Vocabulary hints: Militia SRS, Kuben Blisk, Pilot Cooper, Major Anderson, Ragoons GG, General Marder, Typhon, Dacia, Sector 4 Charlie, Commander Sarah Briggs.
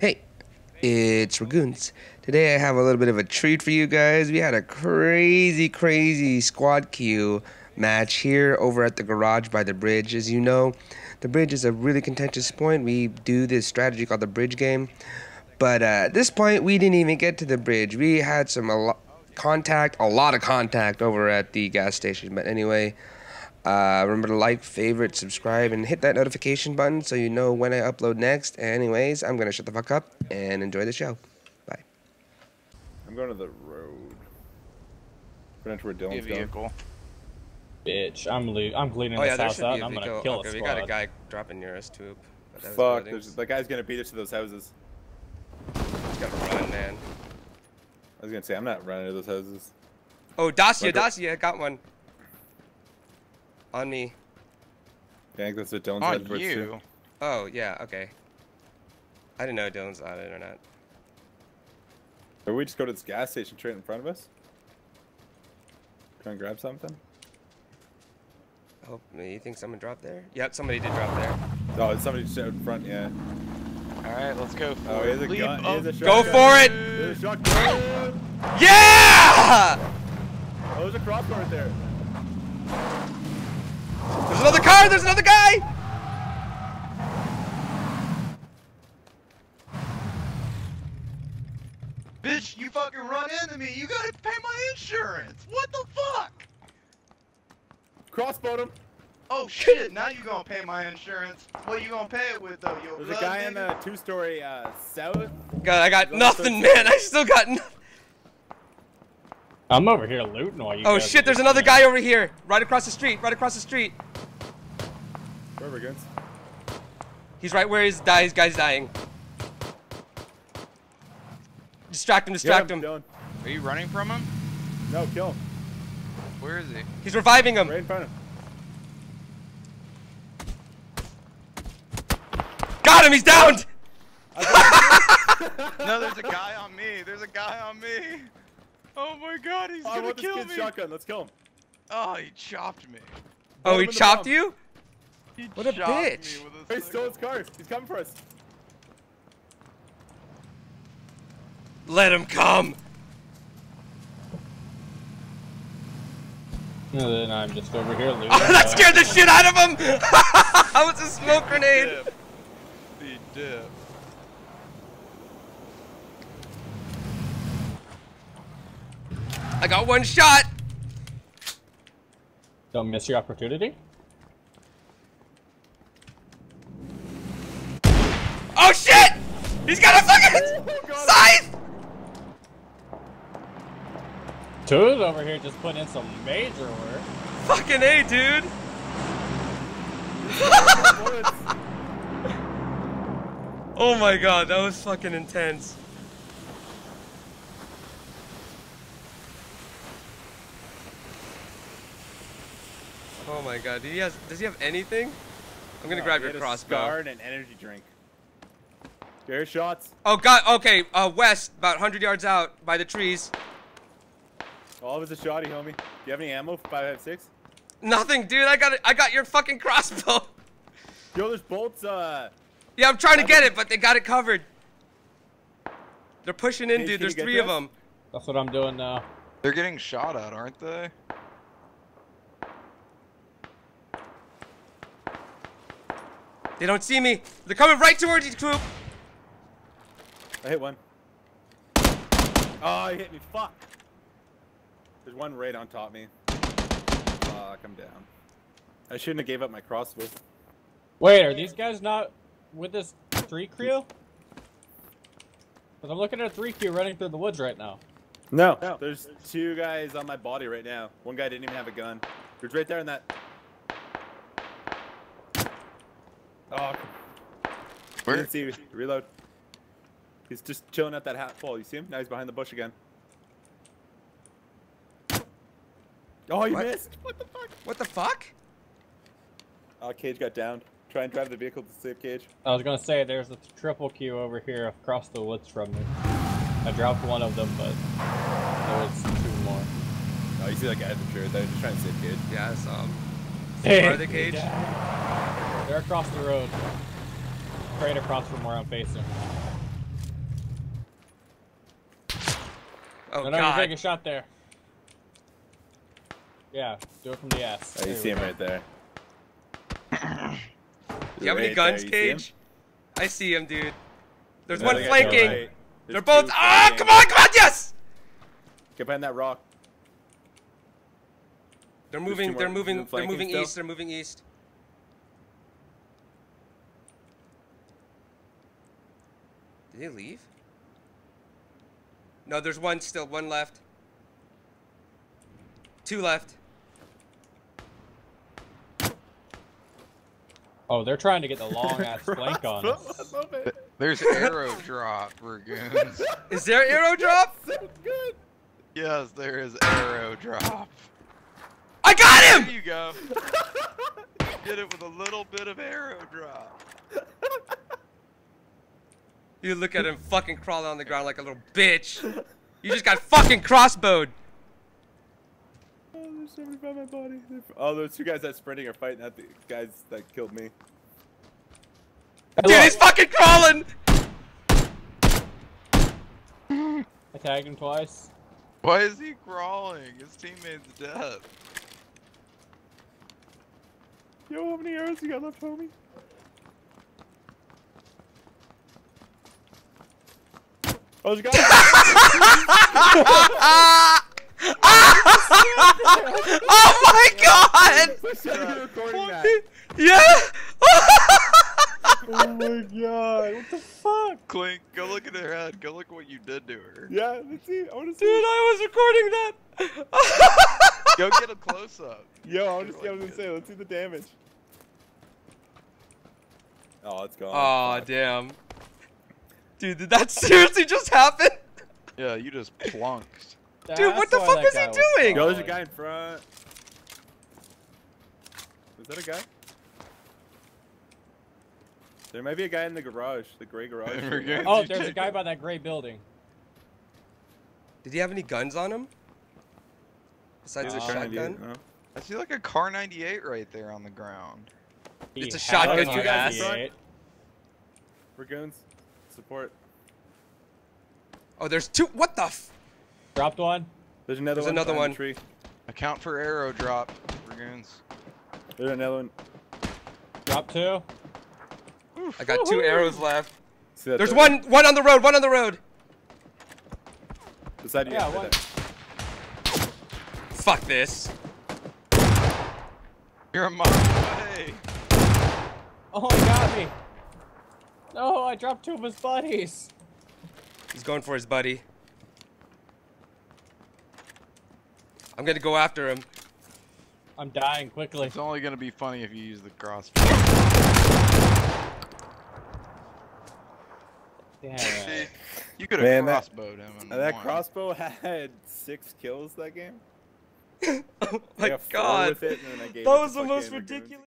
Hey, it's Ragoons. Today I have a little bit of a treat for you guys. We had a crazy squad queue match here over at the garage by the bridge. As you know, the bridge is a really contentious point. We do this strategy called the bridge game. But at this point, we didn't even get to the bridge. We had a lot of contact over at the gas station. But anyway, remember to like, favorite, subscribe, and hit that notification button so you know when I upload next. Anyways, I'm going to shut the fuck up and enjoy the show. Bye. I'm going to the road. We're going to where Dylan's going. Bitch, I'm bleeding this house out and I'm going to kill a squad. We got a guy dropping near us, too. Fuck, the guy's going to beat us to those houses. He's got to run, man. I was going to say, I'm not running to those houses. Oh, Dacia, got one. On me. Yeah, I think that's what Dylan's on you. Too. Oh, yeah, okay. I didn't know Dylan's on it or not. Or we just go to this gas station straight in front of us? Try and grab something? Oh, you think someone dropped there? Yep, somebody did drop there. Oh, somebody just out in front, yeah. Alright, let's go for it. Here's a gun. Here's a shotgun. Go for it! There's a shotgun. Yeah! Oh, there's a crossbar right there. There's another car! There's another guy! Bitch, you fucking run into me! You gotta pay my insurance! What the fuck? Crossbowed him! Oh shit, now you gonna pay my insurance. What you gonna pay it with though, yo? There's a guy in the two-story south. God, I got nothing, man! I still got nothing! I'm over here looting all you guys. Oh shit, there's another guy over here. Right across the street, right across the street. Where are we going? He's right where his guy's dying. Distract him. Dylan. Are you running from him? No, kill him. Where is he? He's reviving him. Right in front of him. Got him, he's downed! No, there's a guy on me. Oh my god, he's gonna kill me! Shotgun. Let's kill him. Oh, he chopped me. Oh, he chopped you? What a bitch! He stole his car. He's coming for us. Let him come! And then I'm just over here looting. Oh, that scared the shit out of him! That was a smoke grenade! He dipped. I got one shot! Don't miss your opportunity. Oh shit! He's got a fucking scythe! Dude over here just putting in some major work. Fucking A, dude! Oh my god, that was fucking intense. Oh my god, does he have anything? I'm gonna grab your crossbow. A guard and energy drink. Air shots. Oh god, okay, west, about 100 yards out, by the trees. All of us a shotty, homie. Do you have any ammo for 5.56? Nothing, dude, I got your fucking crossbow. Yo, there's bolts, yeah, I'm trying to get it, but they got it covered. They're pushing in, dude, there's three of them. That's what I'm doing now. They're getting shot at, aren't they? They don't see me. They're coming right towards you, Coop. I hit one. Oh, he hit me. Fuck. There's one right on top of me. Fuck, I'm down. I shouldn't have gave up my crossbow. Wait, are these guys not with this 3Q? Because I'm looking at a 3Q running through the woods right now. No. There's two guys on my body right now. One guy didn't even have a gun. There's right there in that... Oh, where? I didn't see you. Reload. He's just chilling at that hat pole. You see him? Now he's behind the bush again. Oh, you missed! What the fuck? What the fuck? Oh, Cage got downed. Try and drive the vehicle to save Cage. I was gonna say, there's a triple Q over here across the woods from me. I dropped one of them, but there was two more. Oh, you see that guy at the church? They were just trying to save Cage. Yeah, I saw him. Where are they, Cage? They're across the road. Right across from where I'm facing. Oh, God. I'm taking a shot there. Yeah, do it from the ass. Oh, you see him right there. Do you have any guns, Cage? I see him, dude. There's one flanking. They're both. Ah, come on, come on, yes! Get behind that rock. They're moving. They're moving. They're moving east. They're moving east. Did they leave? No, there's one still. One left. Two left. Oh, they're trying to get the long ass flank on us. There's arrow drop, Ragoons. Is there arrow drop? Sounds good. Yes, there is arrow drop. I got him! There you go. Did it with a little bit of arrow drop. You look at him fucking crawling on the ground like a little bitch. You just got fucking crossbowed. Oh, there's somebody by my body. Oh, those two guys that sprinting are fighting at the guys that killed me. Dude, he's fucking crawling! I tagged him twice. Why is he crawling? His teammate's dead. Yo, how many arrows you got left, homie? Oh, there's a guy. Oh my God! You're recording that. Yeah! Oh my God, what the fuck? Clink, go look at her head. Go look at what you did to her. Yeah, let's see. I want to see. Dude, I was recording that. Go get a close up. Yo, I was gonna say, let's see the damage. Oh, it's gone. Aw, damn. Dude, did that seriously just happen? Yeah, you just plunked. Dude, what the fuck is he doing? Yo, there's a guy in front. Is that a guy? There might be a guy in the garage, the gray garage. Oh, there's a guy by that gray building. Did he have any guns on him? Besides a shotgun? No. I see like a car 98 right there on the ground. It's a shotgun, you guys. Ragoons, support. Oh, there's two. What the f? Dropped one. There's another one. There's another one. Tree. Account for arrow drop, Ragoons. There's another one. Drop two. I got two arrows left. There's one on the road, one on the road. Beside you. Yeah, one. Fuck this. You're a monster. Hey. Oh, he got me. No, I dropped two of his buddies. He's going for his buddy. I'm gonna go after him. I'm dying quickly. It's only gonna be funny if you use the crossbow. Damn right. You could have crossbowed him. That crossbow had 6 kills that game. Oh my God. That was the most ridiculous.